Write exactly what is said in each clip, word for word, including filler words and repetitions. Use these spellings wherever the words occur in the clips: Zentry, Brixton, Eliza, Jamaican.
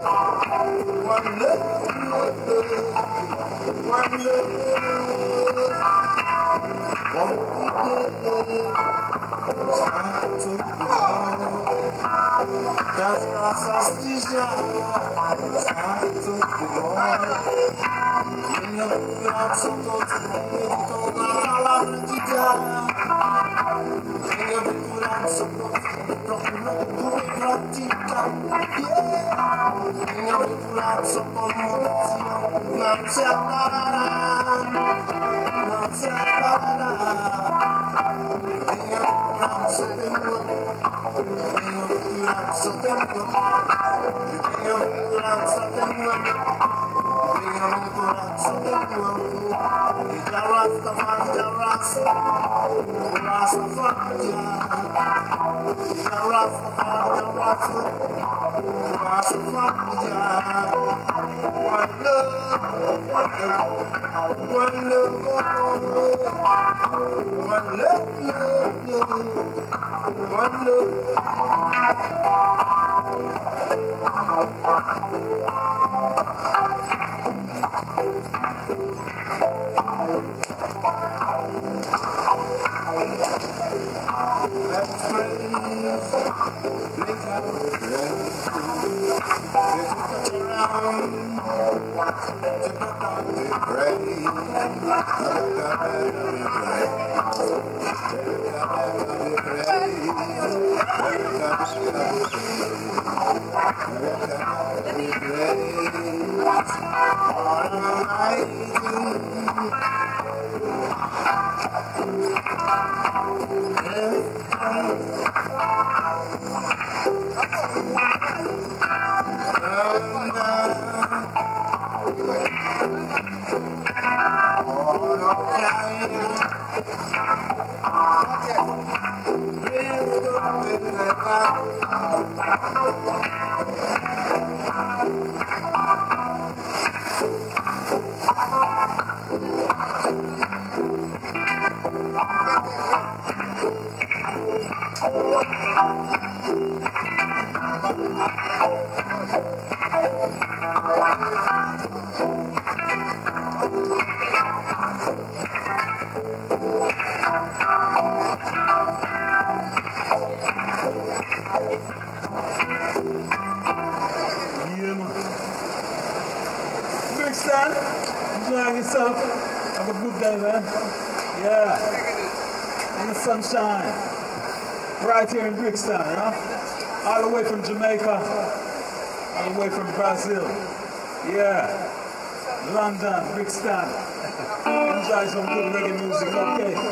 One look, one sunshine, right here in Brixton, huh? All the way from Jamaica, all the way from Brazil, yeah, London, Brixton. Enjoy some good reggae music, okay? Yeah.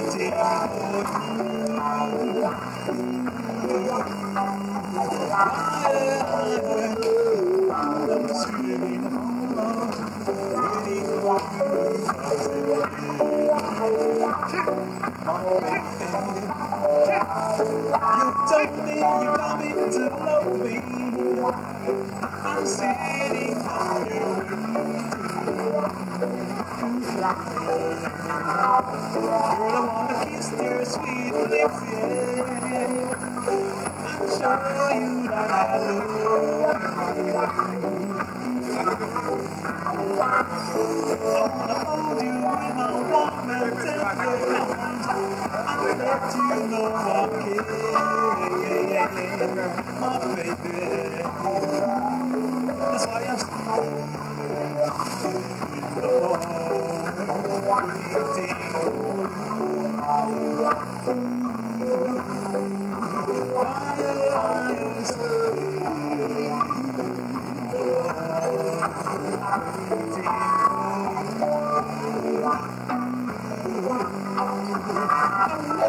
Waiting for you. I'm